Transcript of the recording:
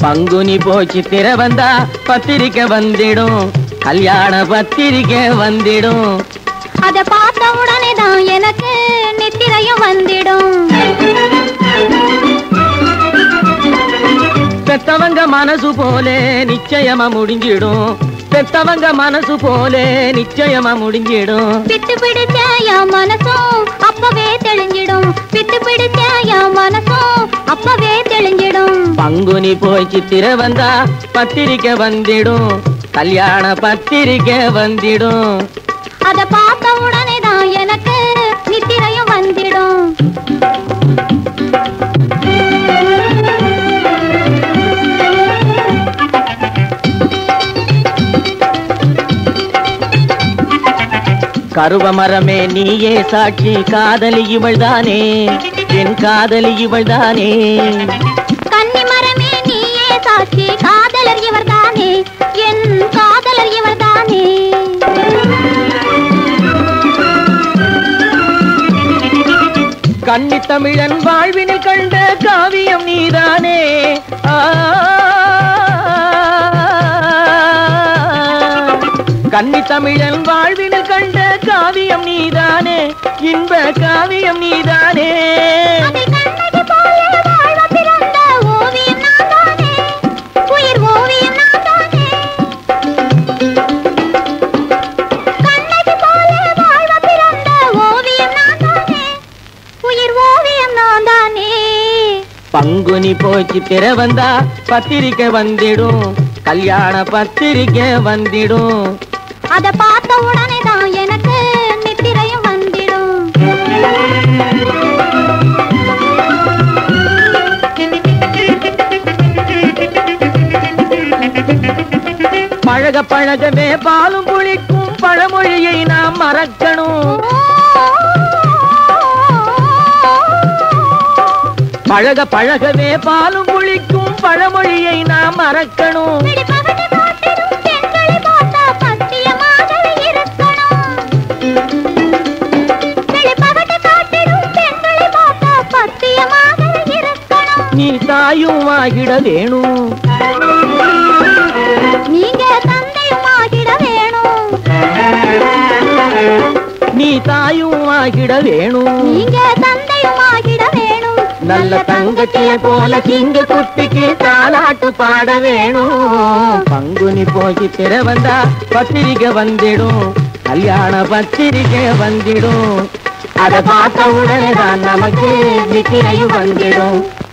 पंगुनी पोई चित्तिरै वंधा पत्रिक्कै वंथिडुम कल्याण पत्रिक्कै वंथिडुम अदे पार्त्त उडने तान एनक्कु निद्रैयुम वंथिडुम पेट्टवंगा मनसु पोले निश्चयमा मुडिंजिडुम पेट्टवंगा मनसु पोले निश्चयमा मुडिंजिडुम पिट्टु पिडिचाया मनसु अप्पवे तेलिंजिडुम पिट्टु पिडिचाया मनसु अप्पवे तेलिंजिडुम पंगुनी पोई चित्तिरै वंधा पत्रिक्कै वंथिडुम कल्याण पत्रिक्कै वंथिडुम अदे पार्त्त उडने तान एनक्कु निद्रैयुम वंथिडुम करुव मरमे नीये साक्षी कादली इवळ्दाने एन कादली इवळ्दाने कन्नी मरमे नीये साक्षी कादली इवळ्दाने एन कादली इवळ्दाने कन्नी तमिळन वाळ्विनिल कंड काव्यम नीदाने आ कन्नी तमिळन वाळ्विनिल कंड काव्यम नीदाने इन्ब काव्यम नीदाने अदे कण्णगे पोल वाळ्व पिरंद ओवियम नादाने उयिर ओवियम नादाने कण्णगे पोल वाळ्व पिरंद ओवियम नादाने उयिर ओवियम नादाने पंगुनी पोई चित्तिरै वंधा पत्रिक्कै वंथिडुम कल्याण पत्रिक्कै वंथिडुम अदे पार्त्त उडने तान एनक्कु निद्रैयुम वंथिडुम पळग पळगमे पालुम पुळिक्कुम पळमोळियै नाम मरक्कणुम पळग पळगमे पालुम पुळिक्कुम पळमोळियै नाम मरक्कणुम नल्ल तंगट्टिय पोल किंगु कुट्टिक्कु तालाट्टु पाड वेणुम पंगुनी पोई चित्तिरै वंधा पत्रिक्कै वंथिडुम कल्याण पत्रिक्कै वंथिडुम अदे पार्त्त उडने तान नमक्कु निद्रैयुम वंथिडुम।